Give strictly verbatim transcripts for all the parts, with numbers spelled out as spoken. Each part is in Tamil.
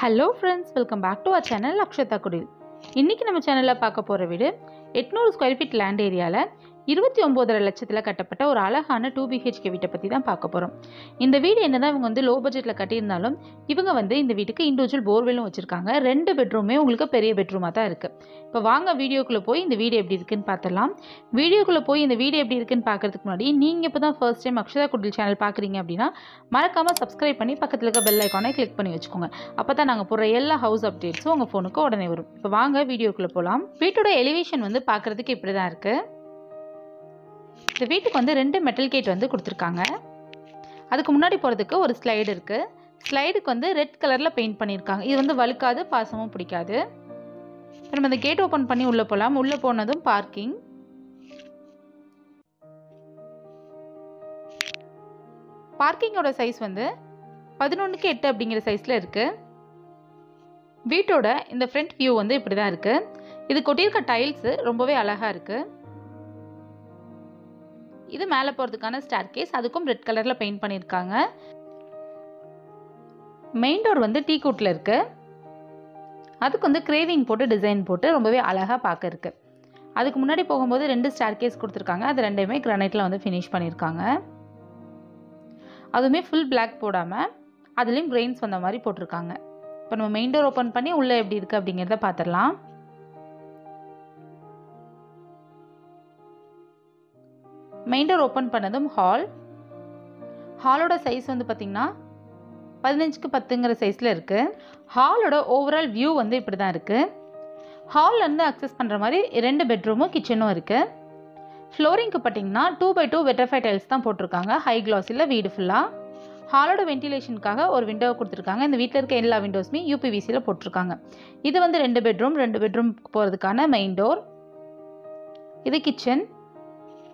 Hello friends, welcome back to our channel Akshatha Kudil. இன்னைக்கு நம்ம சேனல்ல பார்க்க போற வீடு eight hundred square feet land ஏரியால twenty-nine point five லட்சத்துல கட்டப்பட்ட ஒரு அழகான two B H K வீட்டை பத்தி தான் பார்க்க போறோம். இந்த வீடு என்னன்னா இவங்க வந்து லோ பட்ஜெட்ல கட்டி இருந்தாலும் இவங்க வந்து இந்த வீட்டுக்கு இன்டிவிஜுவல் போர்வெல்லும் வச்சிருக்காங்க. ரெண்டு பெட்ரூமே உங்களுக்கு பெரிய பெட்ரூமா தான் இருக்கு. இப்போ வாங்க வீடியோக்குள்ள போய் இந்த வீடு எப்படி இருக்குன்னு பார்த்தலாம். வீடியோக்குள்ள போய் இந்த வீடு எப்படி இருக்குன்னு பார்க்கிறதுக்கு முன்னாடி நீங்க இப்பதான் ஃபர்ஸ்ட் டைம் அக்ஷதா குடில் சேனல் பார்க்குறீங்க அப்படின்னா மறக்காம சப்ஸ்கிரைப் பண்ணி பக்கத்துல இருக்க பெல் ஐகானை கிளிக் பண்ணி வச்சுக்கோங்க. அப்பதான் நாங்க போற எல்லா ஹவுஸ் அப்டேட்ஸும் உங்க போனுக்கு உடனே வரும். இப்போ வாங்க வீடியோக்குள்ள போலாம். வீட்டோட எலிவேஷன் வந்து பார்க்கிறதுக்கு இப்படிதான் இருக்கு. இந்த வீட்டுக்கு வந்து ரெண்டு மெட்டல் கேட் வந்து கொடுத்துருக்காங்க. அதுக்கு முன்னாடி போகிறதுக்கு ஒரு ஸ்லைடு இருக்குது. ஸ்லைடுக்கு வந்து ரெட் கலரில் பெயிண்ட் பண்ணியிருக்காங்க. இது வந்து வழுக்காது, பாசமும் பிடிக்காது. நம்ம இந்த கேட் ஓப்பன் பண்ணி உள்ளே போகலாம். உள்ளே போனதும் பார்க்கிங். பார்க்கிங்கோட சைஸ் வந்து பதினொன்றுக்கு எட்டு அப்படிங்கிற சைஸில் இருக்குது. வீட்டோட இந்த ஃப்ரண்ட் வியூ வந்து இப்படி தான் இருக்குது. இது கொட்டியிருக்க டைல்ஸு ரொம்பவே அழகாக இருக்குது. இது மேலே போகிறதுக்கான ஸ்டார் கேஸ், அதுக்கும் ரெட் கலரில் பெயிண்ட் பண்ணியிருக்காங்க. மெயின் டோர் வந்து டீ கூட்டில் இருக்கு. அதுக்கு வந்து கிரேவிங் போட்டு டிசைன் போட்டு ரொம்பவே அழகாக பார்க்க இருக்கு. அதுக்கு முன்னாடி போகும்போது ரெண்டு ஸ்டார் கேஸ் கொடுத்துருக்காங்க. அது ரெண்டையுமே கிரானைட்டில் வந்து ஃபினிஷ் பண்ணியிருக்காங்க. அதுவுமே ஃபுல் பிளாக் போடாமல் அதுலேயும் கிரெயின்ஸ் வந்த மாதிரி போட்டிருக்காங்க. இப்போ நம்ம மெயின் டோர் ஓப்பன் பண்ணி உள்ளே எப்படி இருக்குது அப்படிங்கிறத பார்த்துடலாம். மெயின் டோர் ஓப்பன் பண்ணதும் ஹால். ஹாலோட சைஸ் வந்து பார்த்திங்கன்னா பதினஞ்சுக்கு பத்துங்கிற சைஸில் இருக்குது. ஹாலோட ஓவரால் வியூ வந்து இப்படி தான் இருக்குது. ஹால்லேருந்து அக்சஸ் பண்ணுற மாதிரி ரெண்டு பெட்ரூமும் கிச்சனும் இருக்குது. ஃப்ளோரிங்க்கு பார்த்திங்கன்னா two by two vitrified tiles தான் போட்டிருக்காங்க. ஹை கிளாஸில் வீடு ஃபுல்லாக. ஹாலோட வென்டிலேஷனுக்காக ஒரு விண்டோவை கொடுத்துருக்காங்க. இந்த வீட்டில் இருக்க எல்லா விண்டோஸுமே U P V Cயில் போட்டிருக்காங்க. இது வந்து ரெண்டு பெட்ரூம் ரெண்டு பெட்ரூம் போகிறதுக்கான மெயின் டோர். இது கிச்சன்.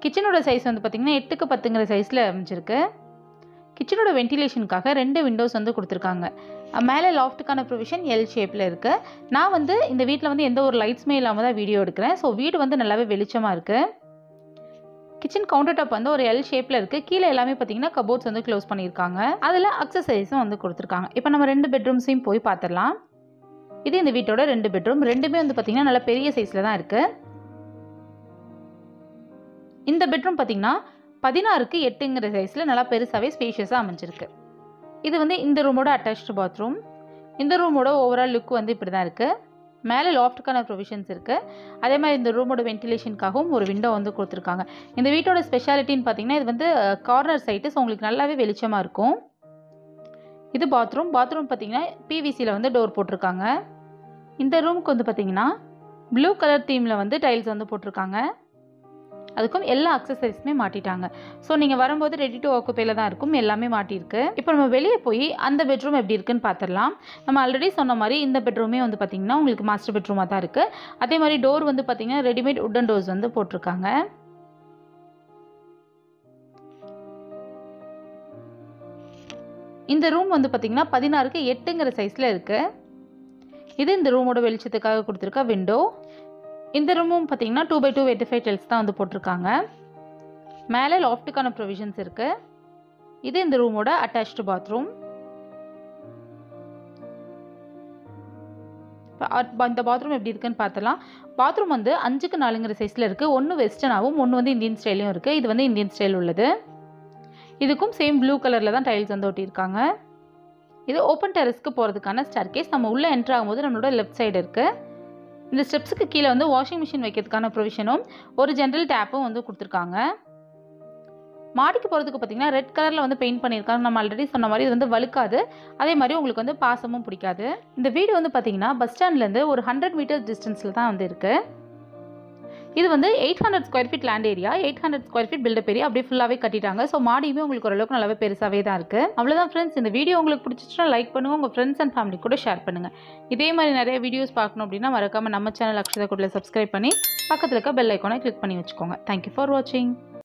கிச்சனோட சைஸ் வந்து பார்த்திங்கன்னா எட்டுக்கு பத்துங்கிற சைஸில் அமைஞ்சிருக்கு. கிச்சனோட வென்டிலேஷனுக்காக ரெண்டு விண்டோஸ் வந்து கொடுத்துருக்காங்க. மேலே லாஃப்ட்டுக்கான ப்ரொவிஷன் எல் ஷேப்பில் இருக்குது. நான் வந்து இந்த வீட்டில் வந்து எந்த ஒரு லைட்ஸுமே இல்லாமல் தான் வீடியோ எடுக்கிறேன். ஸோ வீடு வந்து நல்லாவே வெளிச்சமாக இருக்குது. கிச்சன் கவுண்டர் டாப் வந்து ஒரு எல் ஷேப்பில் இருக்குது. கீழே எல்லாமே பார்த்திங்கன்னா கபோர்ட்ஸ் வந்து க்ளோஸ் பண்ணியிருக்காங்க. அதில் அக்சசரிஸும் வந்து கொடுத்துருக்காங்க. இப்போ நம்ம ரெண்டு பெட்ரூம்ஸையும் போய் பார்த்துடலாம். இது இந்த வீட்டோட ரெண்டு பெட்ரூம். ரெண்டுமே வந்து பார்த்திங்கன்னா நல்லா பெரிய சைஸில் தான் இருக்குது. இந்த பெட்ரூம் பார்த்திங்கன்னா பதினாறுக்கு எட்டுங்கிற சைஸில் நல்லா பெருசாகவே ஸ்பேஷியஸாக அமைஞ்சிருக்கு. இது வந்து இந்த ரூமோட அட்டாச்சு பாத்ரூம். இந்த ரூமோட ஓவரால் லுக் வந்து இப்படி தான் இருக்குது. மேலே லாஃப்ட்டுக்கான ப்ரொவிஷன்ஸ் இருக்குது. அதே மாதிரி இந்த ரூமோட வென்டிலேஷனுக்காகவும் ஒரு விண்டோ வந்து கொடுத்துருக்காங்க. இந்த வீட்டோட ஸ்பெஷாலிட்டின்னு பார்த்திங்கன்னா இது வந்து கார்னர் சைட்டு. ஸோ உங்களுக்கு நல்லாவே வெளிச்சமாக இருக்கும். இது பாத்ரூம். பாத்ரூம் பார்த்திங்கன்னா P V Cயில் வந்து டோர் போட்டிருக்காங்க. இந்த ரூமுக்கு வந்து பார்த்திங்கன்னா ப்ளூ கலர் தீமில் வந்து டைல்ஸ் வந்து போட்டிருக்காங்க. அதுக்கும் எல்லா அக்சசரிஸுமே மாட்டிட்டாங்க. ஸோ நீங்கள் வரும்போது ரெடி டு ஆக்குப்பையில் தான் இருக்கும். எல்லாமே மாட்டியிருக்கு. இப்போ நம்ம வெளியே போய் அந்த பெட்ரூம் எப்படி இருக்குன்னு பார்த்துடலாம். நம்ம ஆல்ரெடி சொன்ன மாதிரி இந்த பெட்ரூமே வந்து பார்த்திங்கன்னா உங்களுக்கு மாஸ்டர் பெட்ரூமாக தான் இருக்குது. அதே மாதிரி டோர் வந்து பார்த்திங்கன்னா ரெடிமேட் உட்டன் டோர்ஸ் வந்து போட்டிருக்காங்க. இந்த ரூம் வந்து பார்த்திங்கன்னா பதினாறுக்கு எட்டுங்கிற சைஸில் இருக்குது. இது இந்த ரூமோட வெளிச்சத்துக்காக கொடுத்துருக்க விண்டோ. இந்த ரூமும் பார்த்திங்கன்னா two by two vitrified tiles தான் வந்து போட்டிருக்காங்க. மேலே லாஃப்ட்டுக்கான ப்ரொவிஷன்ஸ் இருக்குது. இது இந்த ரூமோட அட்டாச்சு பாத்ரூம். இந்த பாத்ரூம் எப்படி இருக்குன்னு பார்த்தலாம். பாத்ரூம் வந்து அஞ்சுக்கு நாலுங்கிற சைஸில் இருக்குது. ஒன்று வெஸ்டர்னாகவும் ஒன்று வந்து இந்தியன் ஸ்டைலையும் இருக்குது. இது வந்து இந்தியன் ஸ்டைல் உள்ளது. இதுக்கும் சேம் ப்ளூ கலரில் தான் டைல்ஸ் வந்து ஒட்டியிருக்காங்க. இது ஓப்பன் டெரஸ்க்கு போகிறதுக்கான ஸ்டார் கேஸ். நம்ம உள்ளே என்ட்ரு ஆகும்போது நம்மளோட லெஃப்ட் சைடு இருக்குது. இந்த ஸ்டெப்ஸுக்கு கீழே வந்து வாஷிங் மிஷின் வைக்கிறதுக்கான ப்ரொவிஷனும் ஒரு ஜென்ரல் டேப்பும் வந்து கொடுத்துருக்காங்க. மாடிக்கு போகிறதுக்கு பார்த்திங்கன்னா ரெட் கலரில் வந்து பெயிண்ட் பண்ணியிருக்காங்க. நம்ம ஆல்ரெடி சொன்ன மாதிரி இது வந்து வழுக்காது. அதே மாதிரி உங்களுக்கு வந்து பாசமும் பிடிக்காது. இந்த வீடு வந்து பார்த்திங்கன்னா பஸ் ஸ்டாண்ட்லேருந்து ஒரு ஹண்ட்ரட் மீட்டர்ஸ் டிஸ்டன்ஸில் தான் வந்து இருக்குது. இது வந்து eight hundred square feet land area. Eight hundred square feet built up area அப்படியே ஃபுல்லாகவே கட்டிட்டாங்க. ஸோ மாடியுமே உங்களுக்கு ஓரளவுக்கு நல்லாவே பெருசாகவே தான் இருக்குது. அவ்வளோதான் ஃப்ரெண்ட்ஸ், இந்த வீடியோ உங்களுக்கு பிடிச்சிச்சுன்னா லைக் பண்ணுங்கள். உங்கள் ஃப்ரெண்ட்ஸ் அண்ட் ஃபேமிலி கூட ஷேர் பண்ணுங்கள். இதே மாதிரி நிறைய வீடியோஸ் பார்க்கணும் அப்படின்னா மறக்காமல் நம்ம சேனல் அக்ஷதா குடில் சப்ஸ்கிரைப் பண்ணி பக்கத்தில் இருக்க பெல் ஐக்கானை கிளிக் பண்ணி வச்சுக்கோங்க. தேங்க்யூ ஃபார் வாட்சிங்.